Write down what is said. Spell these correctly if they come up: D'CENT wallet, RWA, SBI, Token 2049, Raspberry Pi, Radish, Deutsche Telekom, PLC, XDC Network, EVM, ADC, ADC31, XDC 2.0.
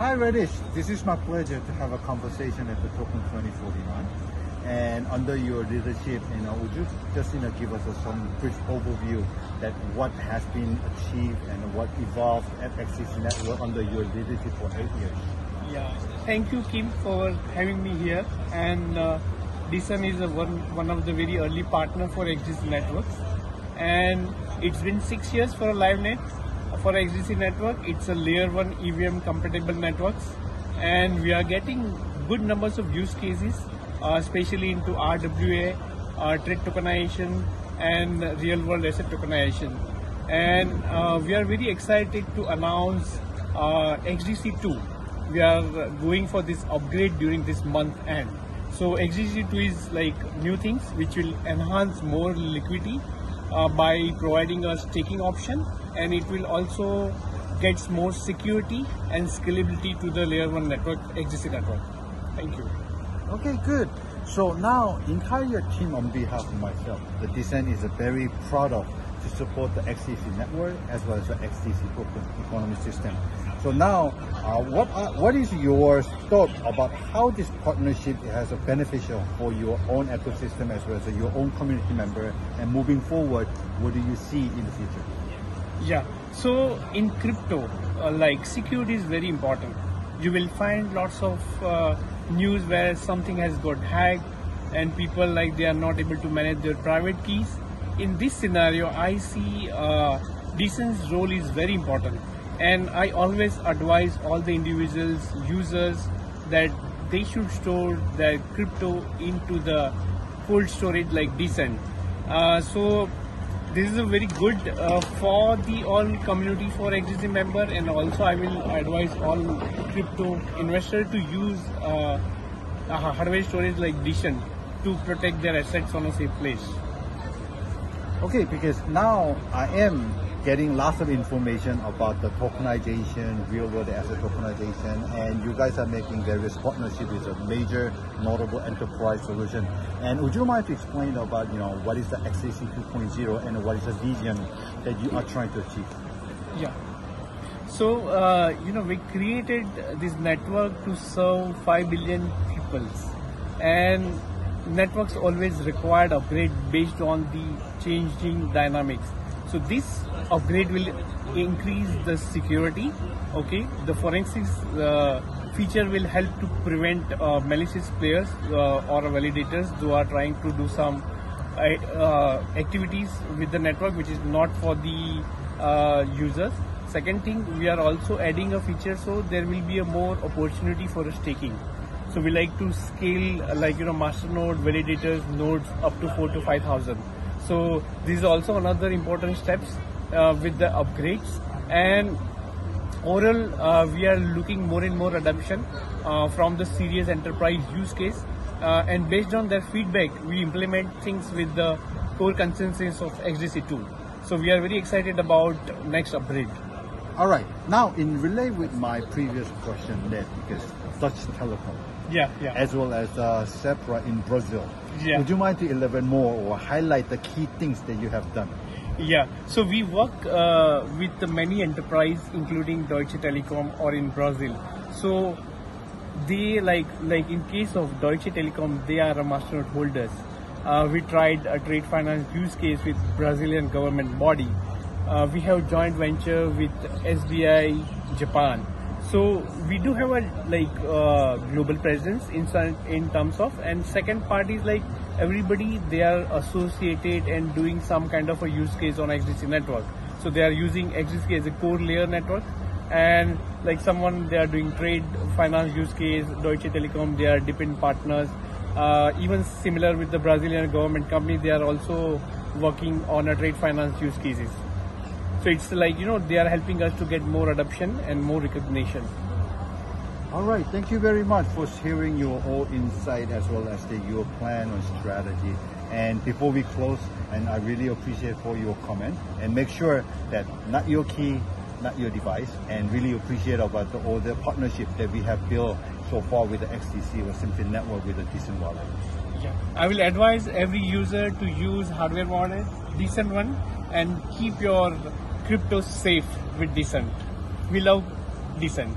Hi Radish, this is my pleasure to have a conversation at the Token 2049. And under your leadership, would you just give us some brief overview that what has been achieved and what evolved at XDC Network under your leadership for 8 years? Yeah, thank you Kim for having me here. And D'CENT is one of the very early partner for XDC Network. And it's been 6 years for LiveNet. For XDC Network, it's a layer 1 EVM compatible networks. And we are getting good numbers of use cases, especially into RWA, trade tokenization, and real world asset tokenization. And we are very excited to announce XDC 2. We are going for this upgrade during this month end. So XDC 2 is like new things which will enhance more liquidity by providing a staking option, and it will also gets more security and scalability to the layer 1 network, XDC Network. Thank you. Okay, good. So now, entire team on behalf of myself, the D'CENT is very proud of to support the XDC Network as well as the XDC Open Economy System. So now, what is your thought about how this partnership has a beneficial for your own ecosystem as well as your own community member, and moving forward, what do you see in the future? Yeah, so in crypto, like security is very important. You will find lots of news where something has got hacked and people they are not able to manage their private keys. In this scenario, I see D'CENT's role is very important. And I always advise all the individuals, users, that they should store their crypto into the cold storage like D'CENT. So this is a very good for the all community for XDC member, and also I will advise all crypto investor to use hardware storage like D'CENT to protect their assets on a safe place. Okay, because now I am getting lots of information about the tokenization, real-world asset tokenization, and you guys are making various partnerships with a major, notable enterprise solution. And would you mind to explain about, what is the XDC 2.0 and what is the vision that you are trying to achieve? Yeah. So, we created this network to serve 5 billion people, and networks always required upgrade based on the changing dynamics. So this upgrade will increase the security. Okay, the forensics feature will help to prevent malicious players or validators who are trying to do some activities with the network which is not for the users. Second thing, we are also adding a feature so there will be a more opportunity for staking. So we like to scale masternode, validators, nodes up to 4,000 to 5,000. So this is also another important steps with the upgrades. And overall, we are looking more and more adoption from the serious enterprise use case. And based on their feedback, we implement things with the core consensus of XDC2. So we are very excited about next upgrade. All right. Now, in relay with my previous question there, because Deutsche Telekom, as well as SEPRA in Brazil. Yeah. Would you mind to elaborate more or highlight the key things that you have done? Yeah, so we work with the many enterprise, including Deutsche Telekom or in Brazil. So they like in case of Deutsche Telekom, they are a masternode holders. We tried a trade finance use case with Brazilian government body. We have joint venture with SBI Japan. So we do have a global presence in terms of, and second part is everybody, they are associated and doing some kind of a use case on XDC network. So they are using XDC as a core layer network, and someone they are doing trade finance use case, Deutsche Telekom, they are different partners. Even similar with the Brazilian government company, they are also working on a trade finance use cases. So it's they are helping us to get more adoption and more recognition. All right, thank you very much for sharing your own insight as well as your plan and strategy. And before we close, and I really appreciate for your comment, and make sure that not your key, not your device, and really appreciate about all the partnership that we have built so far with the XDC or simply network with the D'CENT wallet. Yeah. I will advise every user to use hardware wallet, D'CENT one, and keep your crypto safe with D'CENT. We love D'CENT.